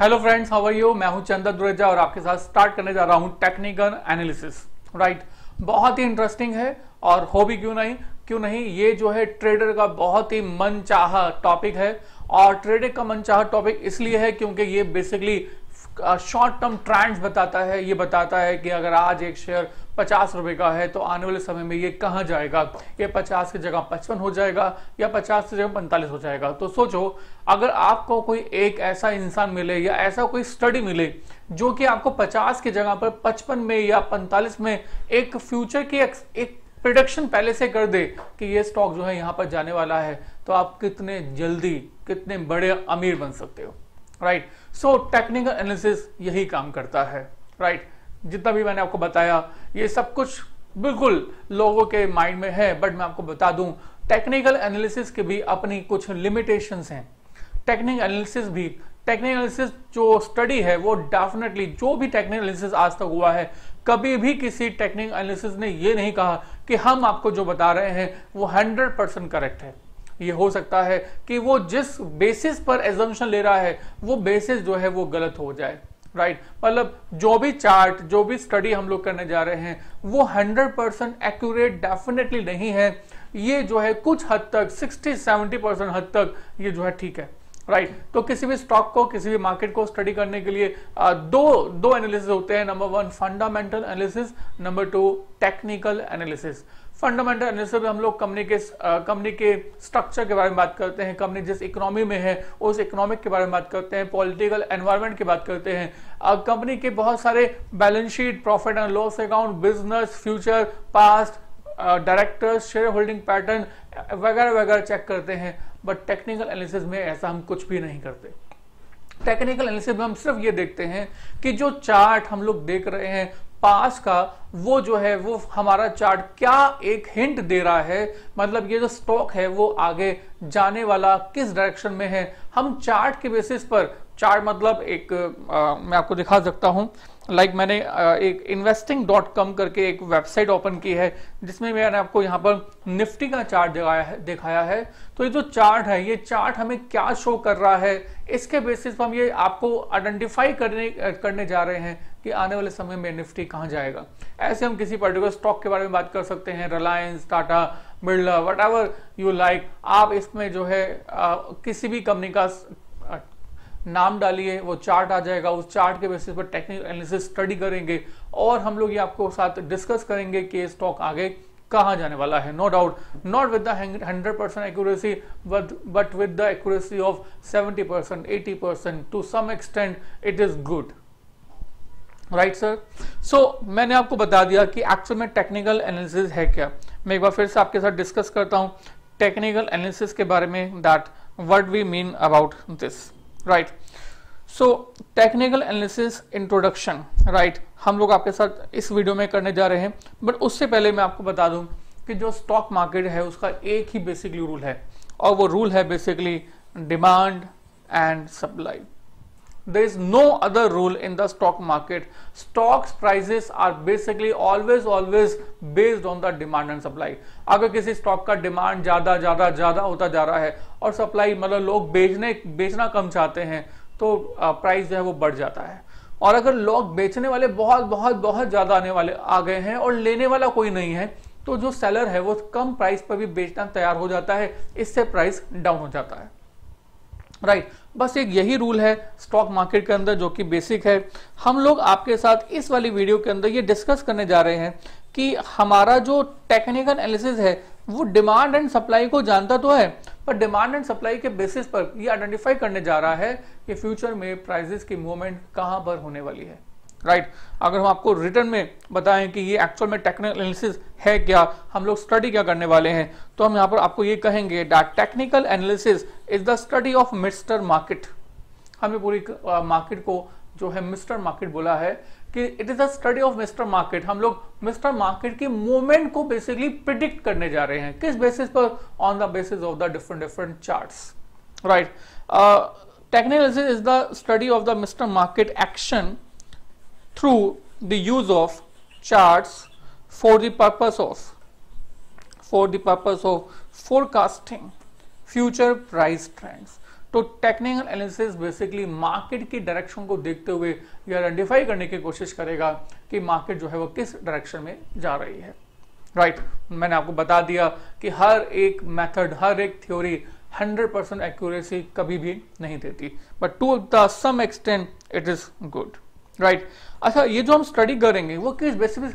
Hello friends, how are you. मैं हूं चंदर दुरेजा और आपके साथ स्टार्ट करने जा रहा हूं टेक्निकल एनालिसिस। राइट, बहुत ही इंटरेस्टिंग है और हो भी क्यों नहीं, ये जो है ट्रेडर का बहुत ही मनचाहा टॉपिक है। और ट्रेडर का मनचाहा टॉपिक इसलिए है क्योंकि ये बेसिकली शॉर्ट टर्म ट्रेंड्स बताता है। ये बताता है कि अगर आज एक शेयर 50 रुपए का है तो आने वाले समय में ये कहाँ जाएगा, ये 50 की जगह 55 हो जाएगा या 50 की जगह 45 हो जाएगा। तो सोचो, अगर आपको कोई एक ऐसा इंसान मिले या ऐसा कोई स्टडी मिले जो कि आपको 50 की जगह पर 55 में या 45 में एक फ्यूचर की एक प्रेडिक्शन पहले से कर दे कि ये स्टॉक जो है यहाँ पर जाने वाला है, तो आप कितने जल्दी कितने बड़े अमीर बन सकते हो। राइट, सो टेक्निकल एनालिसिस यही काम करता है। राइट, जितना भी मैंने आपको बताया ये सब कुछ बिल्कुल लोगों के माइंड में है, बट मैं आपको बता दूं टेक्निकल एनालिसिस के भी अपनी कुछ लिमिटेशंस हैं। टेक्निकल एनालिसिस जो स्टडी है वो डेफिनेटली, जो भी टेक्निकल एनालिसिस आज तक हुआ है, कभी भी किसी टेक्निकल एनालिसिस ने ये नहीं कहा कि हम आपको जो बता रहे हैं वो 100% करेक्ट है। ये हो सकता है कि वो जिस बेसिस पर एजम्पशन ले रहा है वो बेसिस जो है वो गलत हो जाए। राइट, मतलब जो भी चार्ट, जो भी स्टडी हम लोग करने जा रहे हैं वो 100% एक्यूरेट डेफिनेटली नहीं है। ये जो है कुछ हद तक 60-70% हद तक ये जो है ठीक है। राइट तो किसी भी स्टॉक को, किसी भी मार्केट को स्टडी करने के लिए दो एनालिसिस होते हैं। Number 1 fundamental analysis, number 2 technical analysis. Fundamental analysis में हम लोग कंपनी के स्ट्रक्चर के बारे में बात करते हैं, कंपनी जिस इकोनॉमी में है उस इकोनॉमिक के बारे में बात करते हैं, पॉलिटिकल एनवायरनमेंट की बात करते हैं, कंपनी के बहुत सारे balance sheet, profit and loss account, business, future, past, directors, share holding pattern वगैरह वगैरह चेक करते हैं। बट टेक्निकल एनालिसिस में ऐसा हम कुछ भी नहीं करते। टेक्निकल एनालिसिस में हम सिर्फ ये देखते हैं कि जो चार्ट हम लोग देख रहे हैं पास का, वो जो है वो हमारा चार्ट क्या एक हिंट दे रहा है, मतलब ये जो स्टॉक है वो आगे जाने वाला किस डायरेक्शन में है। हम चार्ट के बेसिस पर, चार्ट मतलब एक मैं आपको दिखा सकता हूं, लाइक मैंने एक investing.com करके एक वेबसाइट ओपन की है जिसमें मैंने आपको यहाँ पर निफ्टी का चार्ट दिखाया है। तो ये जो चार्ट है, ये चार्ट हमें क्या शो कर रहा है, इसके बेसिस पर हम ये आपको आइडेंटिफाई करने जा रहे हैं कि आने वाले समय में निफ्टी कहाँ जाएगा। ऐसे हम किसी पर्टिकुलर स्टॉक के बारे में बात कर सकते हैं, Reliance, Tata, Birla, whatever you like. आप इसमें जो है किसी भी कंपनी का नाम डालिए, वो चार्ट आ जाएगा। उस चार्ट के बेसिस पर टेक्निकल एनालिसिस स्टडी करेंगे और हम लोग ये आपको साथ डिस्कस करेंगे कि ये स्टॉक आगे कहाँ जाने वाला है। No doubt, not with the 100% accuracy but with the accuracy of 70%, 80%, to some extent it is good. Right sir, so मैंने आपको बता दिया कि एक्चुअल में टेक्निकल एनालिसिस है क्या। मैं एक बार फिर से आपके साथ डिस्कस करता हूँ टेक्निकल एनालिसिस के बारे में, that what we mean about this. Right, so technical analysis introduction. Right, हम लोग आपके साथ इस वीडियो में करने जा रहे हैं, बट उससे पहले मैं आपको बता दूं कि जो स्टॉक मार्केट है उसका एक ही बेसिकली रूल है, और वो रूल है basically demand and supply. There is no other rule in the stock market. Stocks prices are basically always based on the demand and supply. अगर किसी स्टॉक का डिमांड ज़्यादा होता जा रहा है और सप्लाई मतलब लोग बेचना कम चाहते हैं, तो प्राइस जो है वो बढ़ जाता है। और अगर लोग बेचने वाले बहुत ज़्यादा आ गए हैं और लेने वाला कोई नहीं है, तो जो सेलर है वो कम प्राइस पर भी बेचना तैयार हो जाता है, इससे प्राइस डाउन हो जाता है। राइट, बस एक यही रूल है स्टॉक मार्केट के अंदर जो कि बेसिक है। हम लोग आपके साथ इस वाली वीडियो के अंदर ये डिस्कस करने जा रहे हैं कि हमारा जो टेक्निकल एनालिसिस है वो डिमांड एंड सप्लाई को जानता तो है, पर डिमांड एंड सप्लाई के बेसिस पर ये आइडेंटिफाई करने जा रहा है कि फ्यूचर में प्राइसेस की मूवमेंट कहाँ पर होने वाली है। राइट, अगर हम आपको रिटर्न में बताएं कि ये एक्चुअल में टेक्निकल एनालिसिस है क्या, हम लोग स्टडी क्या करने वाले हैं, तो हम यहाँ पर आपको ये कहेंगे that technical analysis is the study of mister market. हमें पूरी मार्केट को जो है मिस्टर मार्केट बोला है कि it is the study of mister market. हम लोग मिस्टर मार्केट की मूवमेंट को बेसिकली प्रिडिक्ट करने जा रहे हैं, किस बेसिस पर, on the basis of the different charts. Right, technical analysis is the study of the mister market action through the use of charts for the purpose of forecasting future price trends। तो technical analysis basically market की direction को देखते हुए ये identify करने की कोशिश करेगा कि मार्केट जो है वो किस डायरेक्शन में जा रही है। राइट, मैंने आपको बता दिया कि हर एक मेथड, हर एक थ्योरी 100% एक्यूरेसी कभी भी नहीं देती, but to the some extent it is good. Right, अच्छा ये जो हम स्टडी करेंगे वो किस बेसिस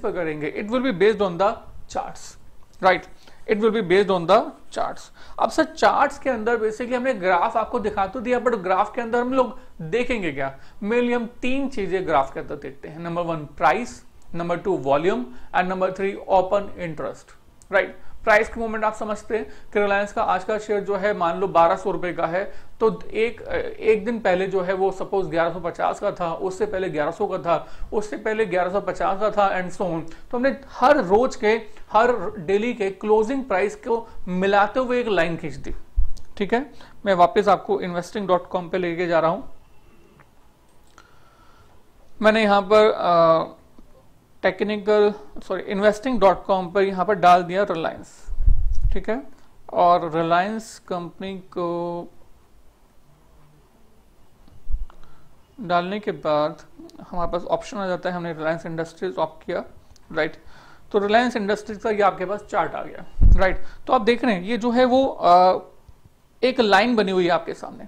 पर करेंगे? It will be based on the charts. Right, it will be based on the charts. अब सर चार्ट्स के अंदर बेसिकली हमने ग्राफ आपको दिखा तो दिया, बट ग्राफ के अंदर हम लोग देखेंगे क्या? मेनली हम तीन चीजें ग्राफ के अंदर देखते हैं। Number 1 price, number 2 volume and number 3 open interest. Right, price के मोमेंट आप समझते हैं कि रिलायंस का आज का शेयर जो है मान लो 1200 रुपए का है, तो एक दिन पहले जो है वो सपोज 1150 का था, उससे पहले 1100 का था, उससे पहले 1150 का था एंड सो ऑन। तो हमने हर रोज के, हर डेली के क्लोजिंग प्राइस को मिलाते हुए एक लाइन खींच दी। ठीक है, मैं वापस आपको investing.com पे लेके जा रहा हूं। मैंने यहां पर investing.com पर यहाँ पर डाल दिया रिलायंस। ठीक है, और रिलायंस कंपनी को डालने के बाद हमारे पास ऑप्शन आ जाता है, हमने रिलायंस इंडस्ट्रीज ऑप्ट किया। राइट, तो रिलायंस इंडस्ट्रीज का ये आपके पास चार्ट आ गया। राइट, तो आप देख रहे हैं ये जो है वो एक लाइन बनी हुई है आपके सामने।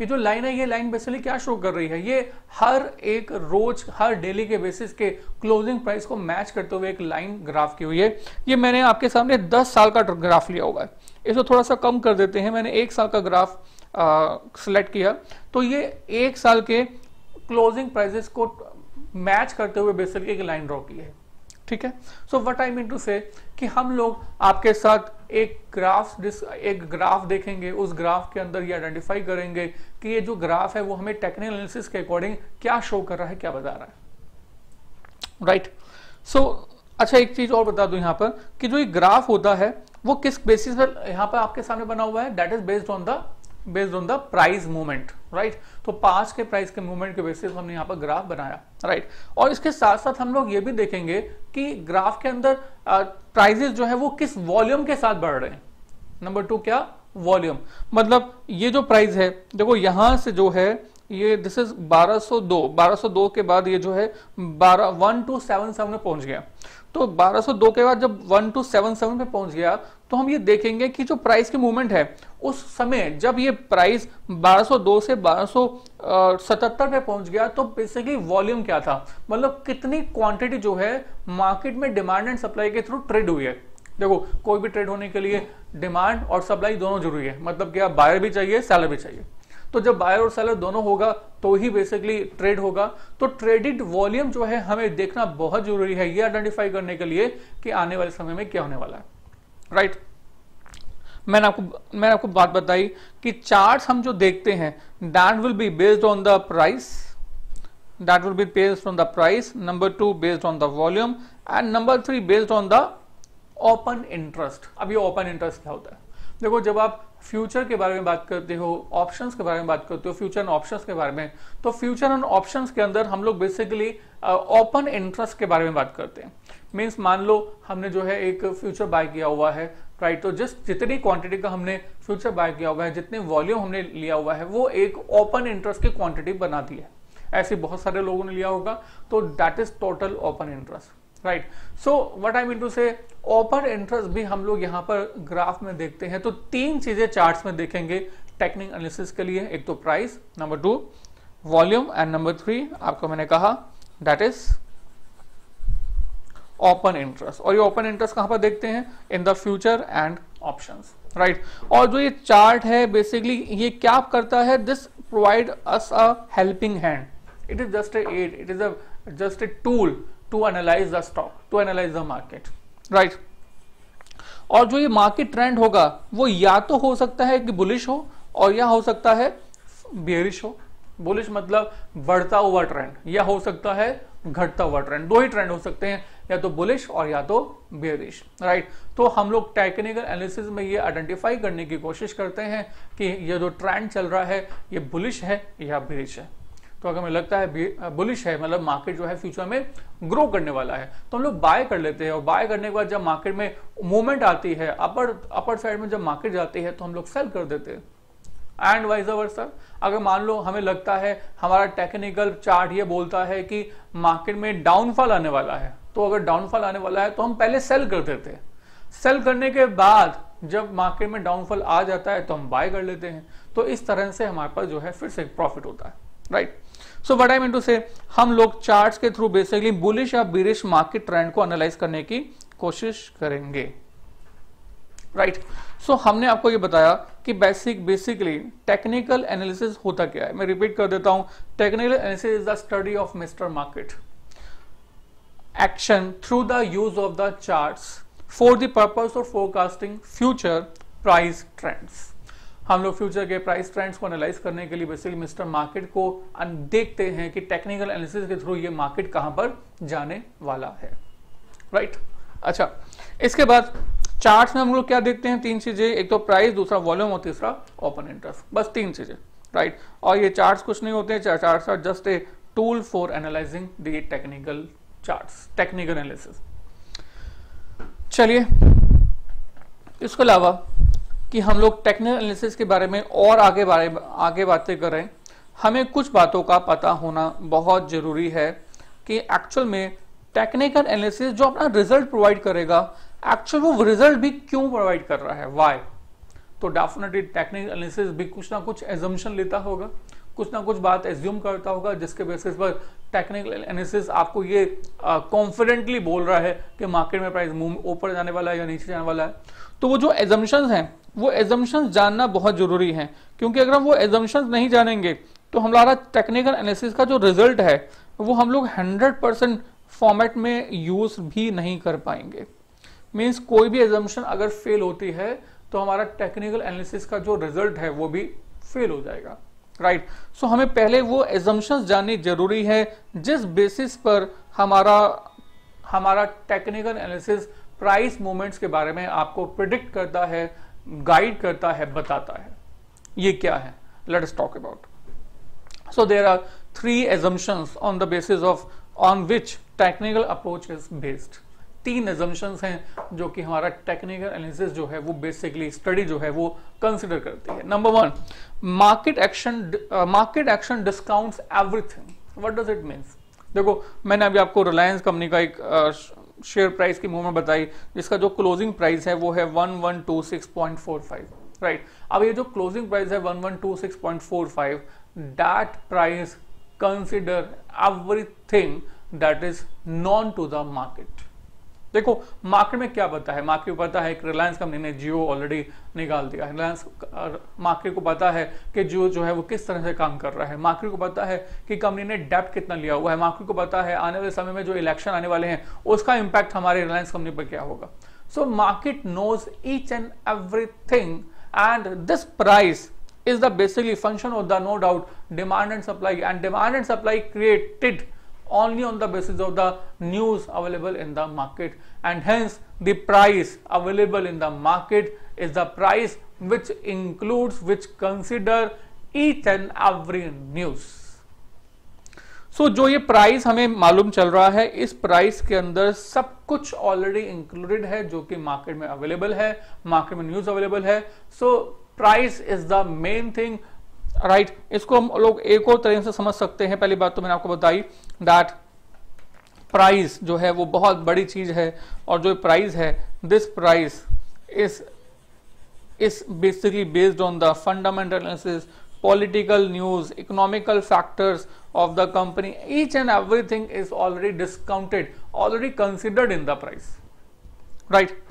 ये जो लाइन है ये लाइन बेसिकली क्या शो कर रही है? ये हर एक रोज, हर डेली के बेसिस के क्लोजिंग प्राइस को मैच करते हुए एक लाइन ग्राफ की हुई है। ये मैंने आपके सामने 10 साल का ग्राफ लिया हुआ है, इसको थोड़ा सा कम कर देते हैं। मैंने 1 साल का ग्राफ सिलेक्ट किया, तो ये 1 साल के क्लोजिंग प्राइसेस को मैच करते हुए बेसिकली एक लाइन ड्रॉ की है। ठीक है, so what I mean to say कि हम लोग आपके साथ एक ग्राफ देखेंगे, उस ग्राफ के अंदर ये आइडेंटिफाई करेंगे कि ये जो ग्राफ है वो हमें टेक्निकल एनालिसिस के अकॉर्डिंग क्या शो कर रहा है, क्या बता रहा है। राइट, सो अच्छा एक चीज और बता दूं यहाँ पर कि जो ये ग्राफ होता है वो किस बेसिस पर यहाँ पर आपके सामने बना हुआ है? That is based on the price movement. Right, तो 5 के प्राइस के मूवमेंट के बेसिस हमने यहाँ पर ग्राफ बनाया। राइट और इसके साथ साथ हम लोग ये भी देखेंगे कि ग्राफ के अंदर प्राइसेस जो है वो किस वॉल्यूम के साथ बढ़ रहे हैं। नंबर 2 क्या? वॉल्यूम। मतलब ये जो प्राइस है, देखो यहाँ से जो है ये दिस इज 1202 के बाद ये जो है 1217 में पहुंच गया। तो 1202 के बाद जब 1277 पे पहुंच गया तो हम ये देखेंगे कि जो प्राइस की मूवमेंट है उस समय जब ये प्राइस 1202 से 1277 पे पहुंच गया तो बेसिकली वॉल्यूम क्या था, मतलब कितनी क्वांटिटी जो है मार्केट में डिमांड एंड सप्लाई के थ्रू ट्रेड हुई है। देखो कोई भी ट्रेड होने के लिए डिमांड और सप्लाई दोनों जरूरी है, मतलब क्या बायर भी चाहिए, सेलर भी चाहिए। तो जब बायर और सेलर दोनों होगा तो ही बेसिकली ट्रेड होगा। तो ट्रेडेड वॉल्यूम जो है हमें देखना बहुत जरूरी है, ये आइडेंटिफाई करने के लिए कि आने वाले समय में क्या होने वाला है। राइट, मैंने आपको बात बताई कि चार्ट्स हम जो देखते हैं that will be based on the price, that will be based on the price, number 2 based on the volume and number 3 based on the open interest. अब ये ओपन इंटरेस्ट क्या होता है? देखो जब आप फ्यूचर के बारे में बात करते हो, ऑप्शंस के बारे में बात करते हो, फ्यूचर एंड ऑप्शंस के बारे में, तो फ्यूचर एंड ऑप्शंस के अंदर हम लोग बेसिकली ओपन इंटरेस्ट के बारे में बात करते हैं। मीन्स मान लो हमने जो है एक फ्यूचर बाय किया हुआ है। राइट, तो जितनी क्वांटिटी का हमने फ्यूचर बाय किया हुआ है, जितने वॉल्यूम हमने लिया हुआ है, वो एक ओपन इंटरेस्ट की क्वांटिटी बनाती है। ऐसे बहुत सारे लोगों ने लिया होगा, तो that is total open interest. Right, so what I mean to say open interest भी हम लोग यहाँ पर ग्राफ में देखते हैं। तो 3 चीजें चार्ट्स में देखेंगे टेक्निकल एनालिसिस के लिए, एक तो price, number 2 volume and number 3 आपको मैंने कहा दैट इज ओपन इंटरेस्ट। और ये ओपन इंटरेस्ट कहाँ पर देखते हैं? In the future and options. Right, और जो ये चार्ट है बेसिकली ये क्या करता है? This provide us a helping hand, it is just a aid, it is a just a tool to analyze the stock, to analyze the market, right? और जो ये मार्केट ट्रेंड होगा वो या तो हो सकता है कि बुलिश हो और या हो सकता है बेरिश हो। बुलिश मतलब बढ़ता हुआ ट्रेंड, या हो सकता है घटता हुआ ट्रेंड। 2 ही ट्रेंड हो सकते हैं, या तो बुलिश और या तो बेरिश। राइट, तो हम लोग टेक्निकल एनालिसिस में ये आइडेंटिफाई करने की कोशिश करते हैं कि ये जो ट्रेंड चल रहा है ये बुलिश है या बेरिश है। तो अगर हमें लगता है बुलिश है, मतलब मार्केट जो है फ्यूचर में ग्रो करने वाला है, तो हम लोग बाय कर लेते हैं। और बाय करने के बाद जब मार्केट में मूवमेंट आती है, अपर साइड में जब मार्केट जाती है, तो हम लोग सेल कर देते हैं। And vice versa. अगर मान लो हमें लगता है हमारा टेक्निकल चार्ट ये बोलता है कि मार्केट में डाउनफॉल आने वाला है, तो अगर डाउनफॉल आने वाला है तो हम पहले सेल कर देते हैं, सेल करने के बाद जब मार्केट में डाउनफॉल आ जाता है तो हम बाय कर लेते हैं। तो इस तरह से हमारे पास जो है फिर से प्रॉफिट होता है, right. So what I mean to say, हम लोग चार्ट्स के थ्रू बेसिकली बुलिश या बीरिश मार्केट ट्रेंड को एनालाइज करने की कोशिश करेंगे, राइट। सो हमने आपको ये बताया कि बेसिकली टेक्निकल एनालिसिस होता क्या है। मैं रिपीट कर देता हूं, technical analysis is the study of mister market action through the use of the charts for the purpose of forecasting future price trends. हम लोग फ्यूचर के प्राइस ट्रेंड्स को एनालाइज करने के लिए बेसिकली मिस्टर मार्केट को देखते हैं कि टेक्निकल एनालिसिस के थ्रू ये मार्केट कहां पर जाने वाला है, राइट। अच्छा, इसके बाद चार्ट्स में हम लोग क्या देखते हैं, तीन चीजें, एक तो प्राइस, दूसरा वॉल्यूम और तीसरा ओपन इंटरेस्ट, बस तीन चीजें, राइट। और ये चार्ट्स कुछ नहीं होते हैं, charts are just a tool for analysing the technical charts, technical analysis. चलिए, इसके अलावा कि हम लोग टेक्निकल एनालिसिस के बारे में और आगे बातें करें, हमें कुछ बातों का पता होना बहुत जरूरी है कि एक्चुअल में टेक्निकल एनालिसिस जो अपना रिजल्ट प्रोवाइड करेगा, एक्चुअल वो रिजल्ट भी क्यों प्रोवाइड कर रहा है, वाई। तो डेफिनेटली टेक्निकल एनालिसिस भी कुछ ना कुछ एजम्पशन लेता होगा, कुछ ना कुछ बात एज्यूम करता होगा, जिसके बेसिस पर टेक्निकल एनालिसिस आपको ये कॉन्फिडेंटली बोल रहा है कि मार्केट में प्राइस मूव ऊपर जाने वाला है या नीचे जाने वाला है। तो वो जो एजम्पशंस हैं, वो एजम्पशंस जानना बहुत जरूरी है, क्योंकि अगर हम वो एजम्पशंस नहीं जानेंगे तो हमारा टेक्निकल एनालिसिस का जो रिजल्ट है वो हम लोग 100% फॉर्मेट में यूज भी नहीं कर पाएंगे। मीन्स कोई भी एजम्पशन अगर फेल होती है तो हमारा टेक्निकल एनालिसिस का जो रिजल्ट है वो भी फेल हो जाएगा, राइट। सो हमें पहले वो एजम्पशंस जाननी जरूरी है जिस बेसिस पर हमारा टेक्निकल एनालिसिस प्राइस मूवमेंट्स के बारे में आपको प्रिडिक्ट करता है, गाइड करता है, बताता है। ये क्या है, let's talk about. So there are 3 assumptions on the basis of on which technical approach is based. 3 assumptions हैं जो कि हमारा टेक्निकल एनालिसिस जो है वो बेसिकली स्टडी जो है वो कंसिडर करती है। Number 1, market action discounts everything. What does it means? देखो, मैंने अभी आपको रिलायंस कंपनी का एक शेयर प्राइस की मूवमेंट बताई, जिसका जो क्लोजिंग प्राइस है वो है 1126.45, राइट। अब ये जो क्लोजिंग प्राइस है 1126.45, that price consider everything that is known to the market. देखो, मार्केट में क्या पता है, मार्केट को पता है कि रिलायंस कंपनी ने जियो ऑलरेडी निकाल दिया है, रिलायंस मार्केट को पता है कि जियो जो है वो किस तरह से काम कर रहा है, मार्केट को पता है कि कंपनी ने डेब्ट कितना लिया हुआ है, मार्केट को पता है आने वाले समय में जो इलेक्शन आने वाले हैं उसका इंपैक्ट हमारे रिलायंस कंपनी पर क्या होगा। So market knows each and everything and this price is the basically function of the no doubt demand and supply, and demand and supply created only on the basis of the news available in the market, and hence the price available in the market is the price which includes, which consider each and every news. So, जो ये price हमें मालूम चल रहा है, इस price के अंदर सब कुछ ऑलरेडी इंक्लूडेड है जो कि मार्केट में अवेलेबल है, मार्केट में न्यूज अवेलेबल है। So price is the main thing, right. इसको हम लोग एक और तरह से समझ सकते हैं। पहली बात तो मैंने आपको बताई दैट प्राइस जो है वो बहुत बड़ी चीज है, और जो प्राइस है, this price is basically based on the fundamental analysis, political news, economical factors of the company, each and everything is already discounted, already considered in the price, right.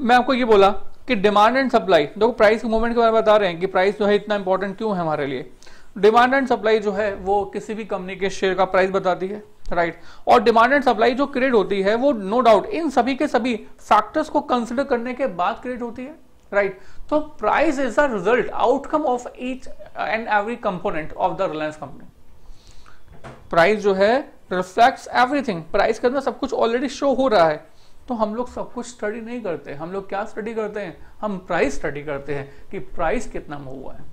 मैं आपको ये बोला कि डिमांड एंड सप्लाई, देखो price के movement के बारे में बता रहे हैं कि प्राइस जो है इतना इंपॉर्टेंट क्यों है हमारे लिए। डिमांड एंड सप्लाई जो है वो किसी भी कंपनी के शेयर का प्राइस बताती है, राइट। और डिमांड एंड सप्लाई जो क्रिएट होती है वो नो डाउट इन सभी के सभी फैक्टर्स को कंसिडर करने के बाद क्रिएट होती है, राइट। तो price is the result, outcome of each and every component of the Reliance company. Price जो है रिफ्लेक्ट्स एवरीथिंग, प्राइस के अंदर सब कुछ ऑलरेडी शो हो रहा है। तो हम लोग सब कुछ स्टडी नहीं करते, हम लोग क्या स्टडी करते हैं, हम प्राइस स्टडी करते हैं कि प्राइस कितना मूव हुआ है,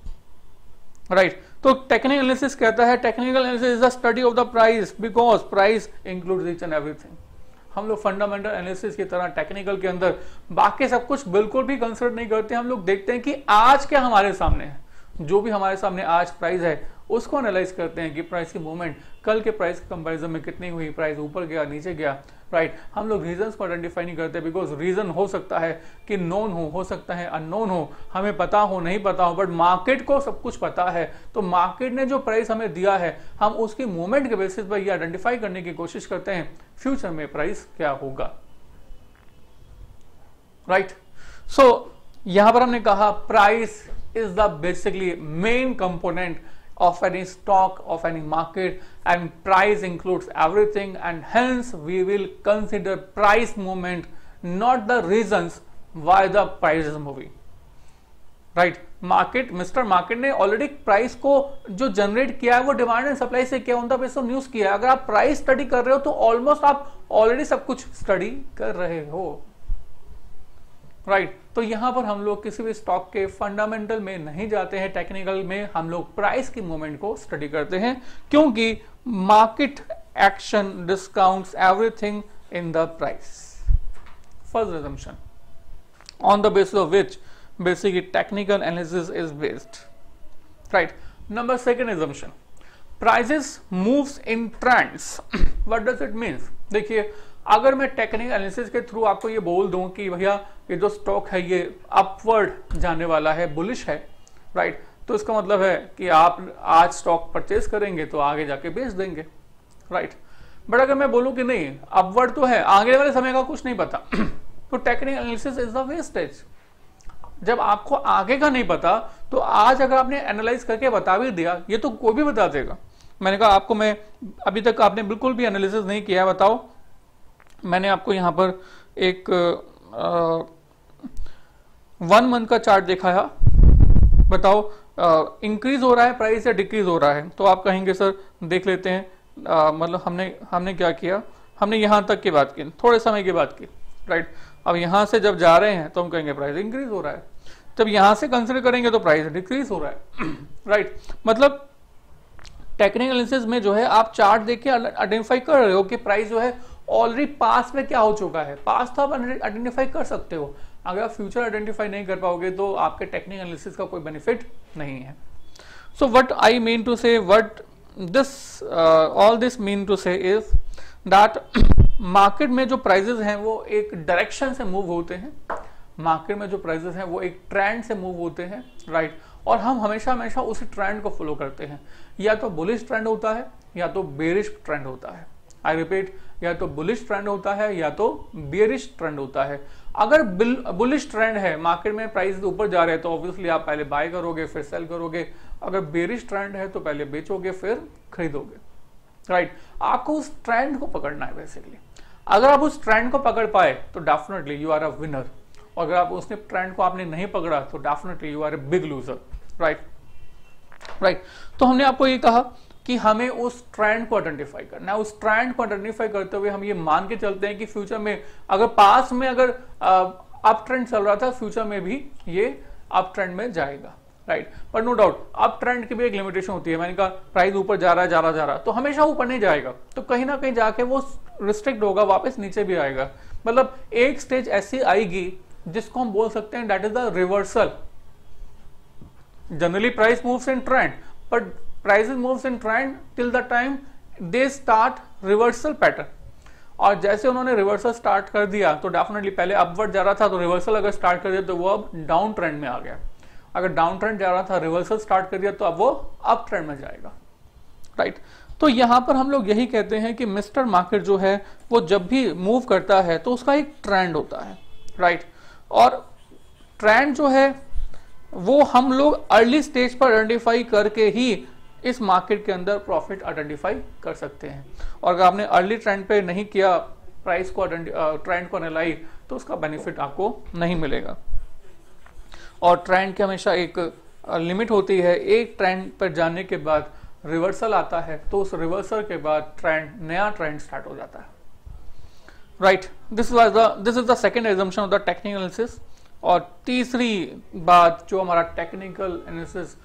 राइट। तो टेक्निकल एनालिसिस कहता है technical analysis is the study of the price because price includes each and everything. हम लोग फंडामेंटल एनालिसिस की तरह टेक्निकल के अंदर बाकी सब कुछ बिल्कुल भी कंसिडर नहीं करते, हम लोग देखते हैं कि आज क्या हमारे सामने है, जो भी हमारे सामने आज प्राइस है उसको एनालाइज करते हैं कि प्राइस की मूवमेंट कल के प्राइस के कंपैरिजन में कितनी हुई, प्राइस ऊपर गया नीचे गया, राइट। हम लोग रीजंस को आइडेंटिफाई नहीं करते बिकॉज रीजन हो सकता है कि नोन हो सकता है अननोन हो, हमें पता हो नहीं पता हो, बट मार्केट को सब कुछ पता है। तो मार्केट ने जो प्राइस हमें दिया है हम उसकी मूवमेंट के बेसिस पर यह आइडेंटिफाई करने की कोशिश करते हैं फ्यूचर में प्राइस क्या होगा, राइट। सो यहां पर हमने कहा price is the basically main component of any stock, of any market, and price includes everything, and hence we will consider price movement, not the reasons why the price is moving, right। Market mister market ने already price को जो generate किया है वो demand and supply से किया, on the base of news किया है। अगर आप प्राइस स्टडी कर रहे हो तो ऑलमोस्ट आप ऑलरेडी सब कुछ स्टडी कर रहे हो, राइट तो यहां पर हम लोग किसी भी स्टॉक के फंडामेंटल में नहीं जाते हैं, टेक्निकल में हम लोग प्राइस की मूवमेंट को स्टडी करते हैं, क्योंकि market action discounts everything in the price. First assumption on the basis of which basically technical analysis is based, right. Number second assumption, prices moves in trends. What does it means? देखिए, अगर मैं technical analysis के through आपको ये बोल दूं कि भैया ये जो स्टॉक है ये अपवर्ड जाने वाला है, बुलिश है, राइट तो इसका मतलब है कि आप आज स्टॉक परचेज करेंगे तो आगे जाके बेच देंगे, राइट बट अगर मैं बोलूं कि नहीं अपवर्ड तो है, आगे वाले समय का कुछ नहीं पता तो technical analysis is the wastage. जब आपको आगे का नहीं पता तो आज अगर आपने एनालाइज करके बता भी दिया, ये तो कोई भी बता देगा। मैंने कहा आपको, मैं अभी तक आपने बिल्कुल भी एनालिसिस नहीं किया, बताओ। मैंने आपको यहाँ पर एक 1 मंथ का चार्ट दिखाया, बताओ इंक्रीज हो रहा है प्राइस या डिक्रीज हो रहा है? तो आप कहेंगे सर देख लेते हैं, मतलब हमने क्या किया, हमने यहाँ तक की बात की, थोड़े समय की बात की, राइट। अब यहाँ से जब जा रहे हैं तो हम कहेंगे प्राइस इंक्रीज हो रहा है, जब यहाँ से कंसिडर करेंगे तो प्राइस डिक्रीज हो रहा है, राइट मतलब टेक्निकल एनालिसिस में जो है आप चार्ट देख के आइडेंटिफाई कर रहे हो कि प्राइस जो है ऑलरेडी पास में क्या हो चुका है। पास तो आप आइडेंटिफाई कर सकते हो, अगर आप फ्यूचर आइडेंटिफाई नहीं कर पाओगे तो आपके टेक्निकल एनालिसिस का कोई बेनिफिट नहीं है। So what I mean to say, what this all this mean to say is that market में जो प्राइजेस हैं वो एक डायरेक्शन से मूव होते हैं, मार्केट में जो प्राइजेस हैं वो एक ट्रेंड से मूव होते हैं, राइट और हम हमेशा उसी ट्रेंड को फॉलो करते हैं। या तो बुलिश ट्रेंड होता है या तो बेरिश ट्रेंड होता है। आई रिपीट, या तो बुलिश ट्रेंड होता है या तो बेरिश ट्रेंड होता है। अगर बुलिश ट्रेंड है, मार्केट में प्राइस ऊपर जा रहे हैं, तो ऑब्वियसली आप पहले बाय करोगे फिर सेल करोगे। अगर बेरिश ट्रेंड है तो पहले बेचोगे फिर खरीदोगे, राइट आपको उस ट्रेंड को पकड़ना है बेसिकली। अगर आप उस ट्रेंड को पकड़ पाए तो definitely you are a winner, और अगर आप उसने ट्रेंड को आपने नहीं पकड़ा तो definitely you are a big loser, right तो हमने आपको ये कहा कि हमें उस ट्रेंड को आइडेंटिफाई करना है। उस ट्रेंड को आइडेंटिफाई करते हुए हम ये मान के चलते हैं कि फ्यूचर में अगर पास में अगर अप ट्रेंड चल रहा था, फ्यूचर में भी ये अप ट्रेंड में जाएगा, right but no doubt up trend की भी एक लिमिटेशन होती है। मैंने कहा प्राइस ऊपर जा रहा तो हमेशा ऊपर नहीं जाएगा, तो कहीं ना कहीं जाके वो रिस्ट्रिक्ट होगा, वापस नीचे भी आएगा। मतलब एक स्टेज ऐसी आएगी जिसको हम बोल सकते हैं that is the reversal. Generally price moves in trend, but prices moves in trend till the time they start reversal pattern। और जैसे उन्होंने रिवर्सल स्टार्ट कर दिया तो डेफिनेटली पहले अपवर्ड जा रहा था तो रिवर्सल अगर स्टार्ट कर दिया तो वो अब डाउन ट्रेंड में आ गया, अगर डाउन ट्रेंड जा रहा था रिवर्सल स्टार्ट कर दिया तो अब वो अप ट्रेंड में जाएगा, राइट तो यहाँ पर हम लोग यही कहते हैं कि मिस्टर मार्केट जो है वो जब भी मूव करता है तो उसका एक ट्रेंड होता है, राइट और ट्रेंड जो है वो हम लोग अर्ली स्टेज पर आइडेंटिफाई करके ही इस मार्केट के अंदर प्रॉफिट आइडेंटिफाई कर सकते हैं। और अगर आपने अर्ली ट्रेंड पे नहीं किया प्राइस को, ट्रेंड को एनालाइज, तो उसका बेनिफिट आपको नहीं मिलेगा। और ट्रेंड की हमेशा एक लिमिट होती है, एक ट्रेंड पर जाने के बाद रिवर्सल आता है तो उस रिवर्सल के बाद ट्रेंड, नया ट्रेंड स्टार्ट हो जाता है, right this is the second assumption of the technical analysis. और तीसरी बात जो हमारा टेक्निकल एनालिसिस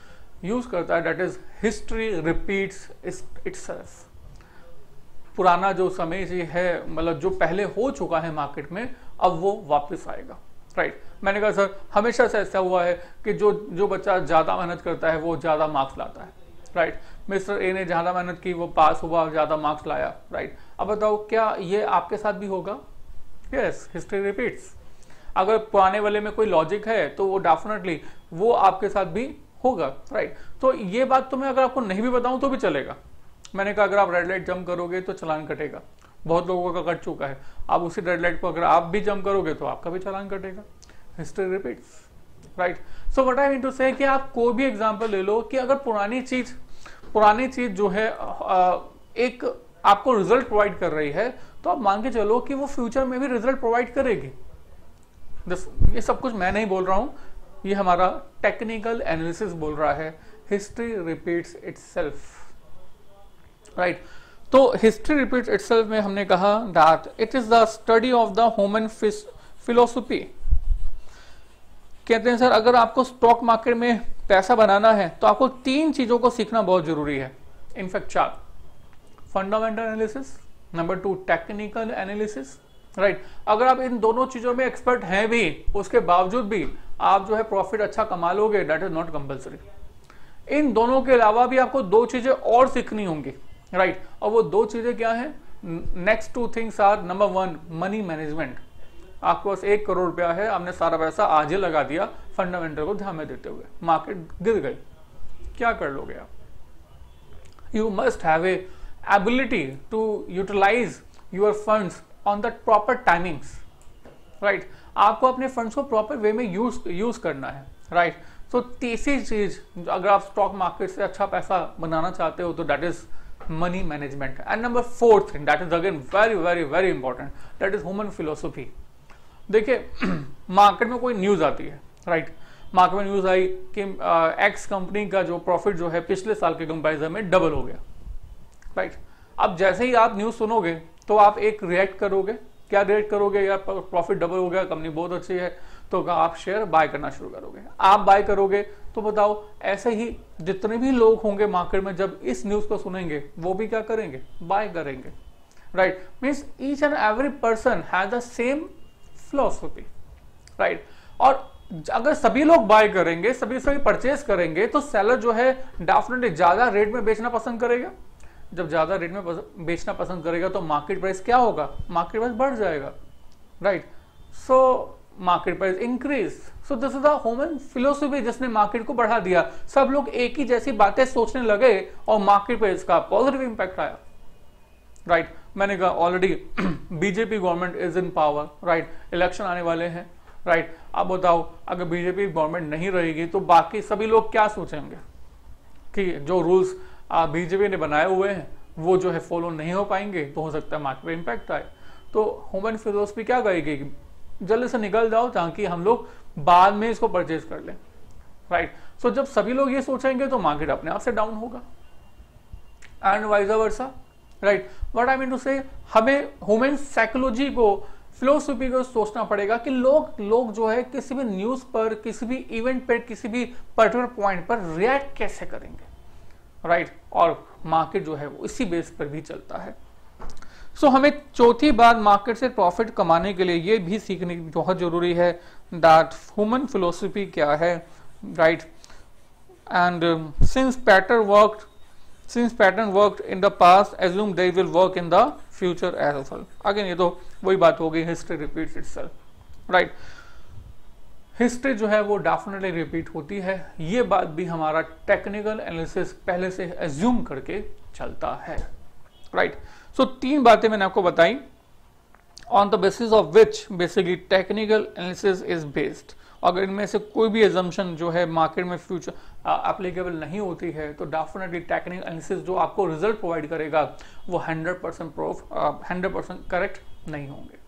यूज करता है that is history repeats itself. पुराना जो समय है, मतलब जो पहले हो चुका है मार्केट में, अब वो वापस आएगा, राइट। मैंने कहा सर हमेशा से ऐसा हुआ है कि जो बच्चा ज़्यादा मेहनत करता है वो ज़्यादा मार्क्स लाता है, राइट। मिस्टर ए ने ज़्यादा मेहनत की, वो पास हुआ, ज़्यादा मार्क्स लाया, राइट। अब बताओ क्या ये आपके साथ भी होगा? Yes, history repeats. अगर पुराने वाले में कोई लॉजिक है तो वो डेफिनेटली वो आपके साथ भी होगा, राइट। तो ये बात तो मैं अगर आपको नहीं भी बताऊं तो भी चलेगा। मैंने कहा अगर आप रेड लाइट जंप करोगे तो चालान कटेगा, बहुत लोगों का कट चुका है। आप उसी रेड लाइट पर अगर आप भी जंप करोगे तो आपका भी चालान कटेगा, history repeats, right. So what I mean to say कि आप कोई भी एग्जाम्पल ले लो कि अगर पुरानी चीज जो है एक आपको रिजल्ट प्रोवाइड कर रही है तो आप मान के चलो कि वो फ्यूचर में भी रिजल्ट प्रोवाइड करेगी। ये सब कुछ मैं नहीं बोल रहा हूं, ये हमारा टेक्निकल एनालिसिस बोल रहा है, हिस्ट्री रिपीट्स इटसेल्फ, राइट। तो हिस्ट्री रिपीट्स इटसेल्फ में हमने कहा that it is the study of the human philosophy. कहते हैं सर अगर आपको स्टॉक मार्केट में पैसा बनाना है तो आपको तीन चीजों को सीखना बहुत जरूरी है, इनफैक्ट चार। Fundamental analysis, number two technical analysis, right. अगर आप इन दोनों चीजों में एक्सपर्ट हैं भी, उसके बावजूद भी आप जो है प्रॉफिट अच्छा कमा लोगे, दैट इज नॉट कंपल्सरी। इन दोनों के अलावा भी आपको दो चीजें और सीखनी होंगी, राइट। और वो दो चीजें क्या है? Next two things are number one money management. आपके पास 1 करोड़ रुपया है, आपने सारा पैसा आज ही लगा दिया फंडामेंटल को ध्यान में देते हुए, मार्केट गिर गई, क्या कर लोगे आप? You must have a ability to utilise your funds on the proper timings, right. आपको अपने फंड्स को प्रॉपर वे में यूज करना है, राइट। सो तीसरी चीज अगर आप स्टॉक मार्केट से अच्छा पैसा बनाना चाहते हो तो that is money management. And number fourth thing that is again very very very important, that is human philosophy. देखिए मार्केट में कोई न्यूज आती है, राइट। मार्केट में न्यूज आई कि एक्स कंपनी का जो प्रॉफिट जो है पिछले साल के कंपैरिजन में डबल हो गया, राइट। अब जैसे ही आप न्यूज सुनोगे तो आप एक रिएक्ट करोगे, क्या रिएक्ट करोगे? यार प्रॉफिट डबल हो गया, कंपनी बहुत अच्छी है, तो आप शेयर बाय करना शुरू करोगे। आप बाय करोगे तो बताओ ऐसे ही जितने भी लोग होंगे मार्केट में जब इस न्यूज को सुनेंगे वो भी क्या करेंगे? बाय करेंगे, right. Means each and every person has the same philosophy, right. और अगर सभी लोग बाय करेंगे, सभी परचेज करेंगे तो सेलर जो है डेफिनेटली ज्यादा रेट में बेचना पसंद करेगा। जब ज्यादा रेट में बेचना पसंद करेगा तो मार्केट प्राइस क्या होगा? मार्केट प्राइस बढ़ जाएगा, right. So market price increase. So this is the human philosophy जिसने मार्केट को बढ़ा दिया। सब लोग एक ही जैसी बातें सोचने लगे और मार्केट पर इसका पॉजिटिव इंपैक्ट आया, राइट मैंने कहा already BJP government is in power, right. Election आने वाले हैं, राइट अब बताओ अगर बीजेपी गवर्नमेंट नहीं रहेगी तो बाकी सभी लोग क्या सोचेंगे कि जो रूल्स बीजेपी ने बनाए हुए हैं वो जो है फॉलो नहीं हो पाएंगे, तो हो सकता है मार्केट पे इम्पैक्ट आए। तो ह्यूमन फिलोसफी क्या करेगी? जल्दी से निकल जाओ ताकि हम लोग बाद में इसको परचेज कर लें, राइट। सो जब सभी लोग ये सोचेंगे तो मार्केट अपने आप से डाउन होगा and vice versa, right. What I mean to से हमें ह्यूमन साइकोलॉजी को, फिलोसफी को सोचना पड़ेगा कि लोग जो है किसी भी न्यूज पर, किसी भी इवेंट पर, किसी भी पर्टिकुलर पॉइंट पर रिएक्ट कैसे करेंगे, राइट। और मार्केट जो है वो इसी बेस पर भी चलता है। सो हमें चौथी बार मार्केट से प्रॉफिट कमाने के लिए ये भी सीखने की बहुत जरूरी है दैट ह्यूमन फिलोसफी क्या है, right. And since pattern worked in the past, assume they will work in the future as well. Again ये तो वही बात हो गई, history repeats itself, right. History जो है वो डेफिनेटली रिपीट होती है, ये बात भी हमारा टेक्निकल एनालिसिस पहले से एज्यूम करके चलता है, राइट। सो तीन बातें मैंने आपको बताई on the basis of which basically technical analysis is based. अगर इनमें से कोई भी एजम्पशन जो है मार्केट में फ्यूचर एप्लीकेबल नहीं होती है तो डेफिनेटली टेक्निकल एनालिसिस जो आपको रिजल्ट प्रोवाइड करेगा वो 100% प्रूफ, 100% करेक्ट नहीं होंगे,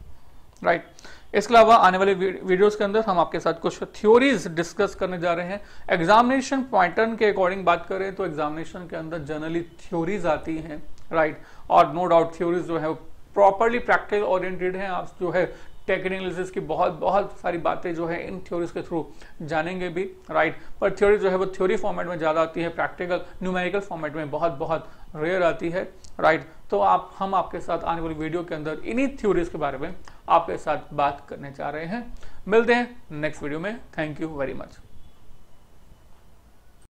राइट। इसके अलावा आने वाले वीडियोस के अंदर हम आपके साथ कुछ थ्योरीज डिस्कस करने जा रहे हैं। एग्जामिनेशन पैटर्न के अकॉर्डिंग बात करें तो एग्जामिनेशन के अंदर जनरली थ्योरीज आती हैं, राइट। और नो डाउट थ्योरीज जो है प्रॉपरली प्रैक्टिकल ओरिएंटेड हैं। आप जो है टेक्निकल एनालिसिस की बहुत सारी बातें जो है इन थ्योरीज के थ्रू जानेंगे भी, राइट। पर थ्योरी जो है वो थ्योरी फॉर्मेट में ज़्यादा आती है, प्रैक्टिकल न्यूमेरिकल फॉर्मेट में बहुत रेयर आती है, राइट। तो हम आपके साथ आने वाली वीडियो के अंदर इन्हीं थ्योरीज के बारे में आपके साथ बात करने जा रहे हैं। मिलते हैं नेक्स्ट वीडियो में। Thank you very much.